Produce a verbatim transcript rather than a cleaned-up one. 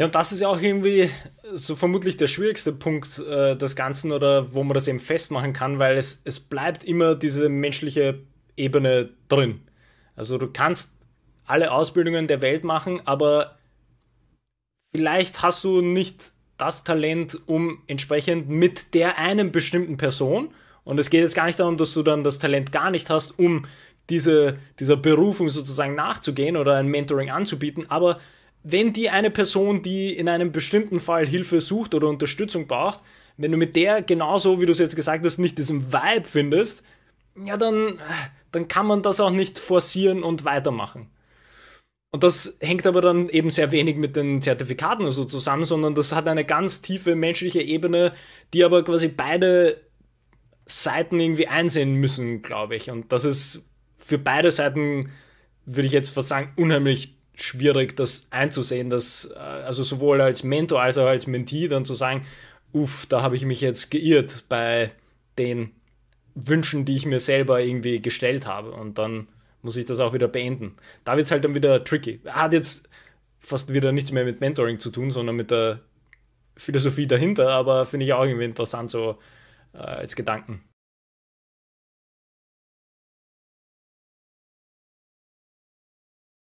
Ja, und das ist ja auch irgendwie so vermutlich der schwierigste Punkt äh, des Ganzen oder wo man das eben festmachen kann, weil es, es bleibt immer diese menschliche Ebene drin. Also du kannst alle Ausbildungen der Welt machen, aber vielleicht hast du nicht das Talent, um entsprechend mit der einen bestimmten Person, und es geht jetzt gar nicht darum, dass du dann das Talent gar nicht hast, um diese, dieser Berufung sozusagen nachzugehen oder ein Mentoring anzubieten, aber wenn die eine Person, die in einem bestimmten Fall Hilfe sucht oder Unterstützung braucht, wenn du mit der genauso, wie du es jetzt gesagt hast, nicht diesen Vibe findest, ja, dann, dann kann man das auch nicht forcieren und weitermachen. Und das hängt aber dann eben sehr wenig mit den Zertifikaten oder so zusammen, sondern das hat eine ganz tiefe menschliche Ebene, die aber quasi beide Seiten irgendwie einsehen müssen, glaube ich. Und das ist für beide Seiten, würde ich jetzt fast sagen, unheimlich schwierig, das einzusehen, dass, also sowohl als Mentor als auch als Mentee dann zu sagen, uff, da habe ich mich jetzt geirrt bei den Wünschen, die ich mir selber irgendwie gestellt habe. Und dann muss ich das auch wieder beenden. Da wird es halt dann wieder tricky. Hat jetzt fast wieder nichts mehr mit Mentoring zu tun, sondern mit der Philosophie dahinter, aber finde ich auch irgendwie interessant so äh, als Gedanken.